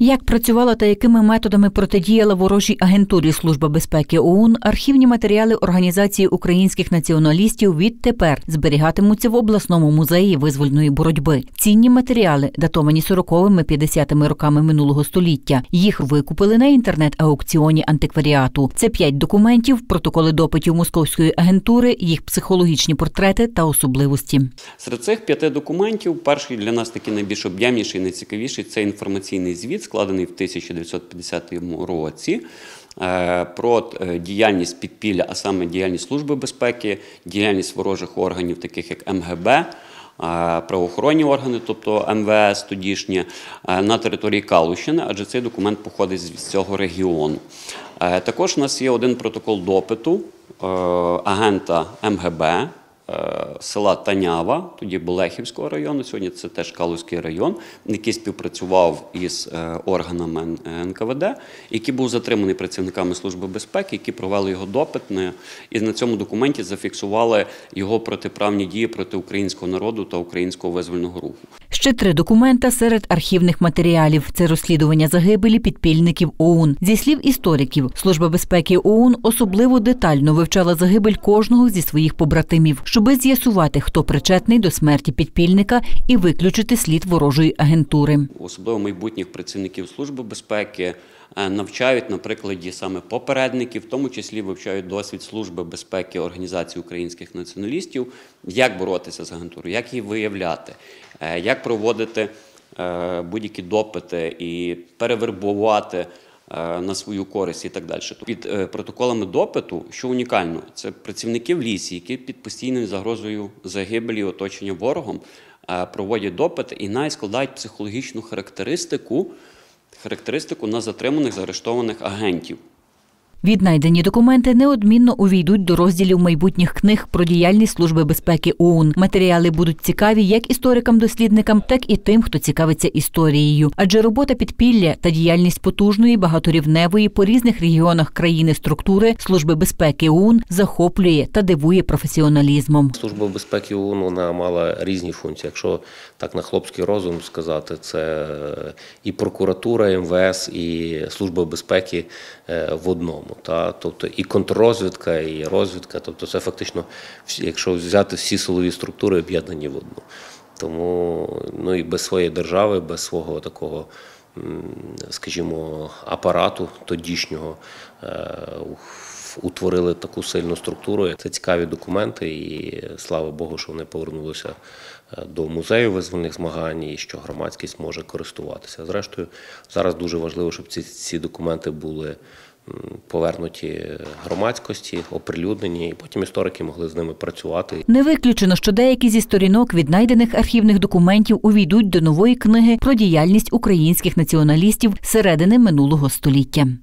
Як працювала та якими методами протидіяла ворожій агентурі Служба безпеки ОУН, архівні матеріали Організації українських націоналістів відтепер зберігатимуться в обласному музеї визвольної боротьби. Цінні матеріали датовані 40-50-ми роками минулого століття. Їх викупили на інтернет-аукціоні антикваріату. Це 5 документів, протоколи допитів московської агентури, їх психологічні портрети та особливості. Серед цих 5 документів перший для нас такий найбільш об'ємніший, найцікавіший – це інформаційний звіт, складений в 1950 році, про діяльність підпілля, а саме діяльність Служби безпеки, діяльність ворожих органів, таких як МГБ, правоохоронні органи, тобто МВС тодішнє, на території Калущини, адже цей документ походить з цього регіону. Також у нас є один протокол допиту агента МГБ села Танява, тоді Болехівського району, сьогодні це теж Калуський район, який співпрацював із органами НКВД, який був затриманий працівниками Служби безпеки, які провели його допит, і на цьому документі зафіксували його протиправні дії проти українського народу та українського визвольного руху. Ще 3 документа серед архівних матеріалів. Це розслідування загибелі підпільників ОУН. Зі слів істориків, Служба безпеки ОУН особливо детально вивчала загибель кожного зі своїх побратимів, щоби з'ясувати, хто причетний до смерті підпільника і виключити слід ворожої агентури. Особливо майбутніх працівників Служби безпеки навчають на прикладі саме попередників, в тому числі вивчають досвід Служби безпеки Організації українських націоналістів, як боротися з агентурою, як її виявляти, як проводити будь-які допити і перевербувати на свою користь і так далі. Під протоколами допиту, що унікально, це працівники в лісі, які під постійною загрозою загибелі і оточення ворогом проводять допити і навіть складають психологічну характеристику на затриманих, заарештованих агентів. Віднайдені документи неодмінно увійдуть до розділів майбутніх книг про діяльність Служби безпеки ОУН. Матеріали будуть цікаві як історикам-дослідникам, так і тим, хто цікавиться історією. Адже робота підпілля та діяльність потужної, багаторівневої по різних регіонах країни структури Служби безпеки ОУН захоплює та дивує професіоналізмом. Служба безпеки ОУН, вона мала різні функції. Якщо так на хлопський розум сказати, це і прокуратура, і МВС, і Служба безпеки в одному. Тобто і контррозвідка, і розвідка, тобто це фактично, якщо взяти всі силові структури, об'єднані в одну. Тому, ну і без своєї держави, без свого такого, скажімо, апарату тодішнього утворили таку сильну структуру. Це цікаві документи і слава Богу, що вони повернулися до музею визвольних змагань і що громадськість може користуватися. Зрештою, зараз дуже важливо, щоб ці документи були повернуті громадськості, оприлюднені, і потім історики могли з ними працювати. Не виключено, що деякі зі сторінок віднайдених архівних документів увійдуть до нової книги про діяльність українських націоналістів середини минулого століття.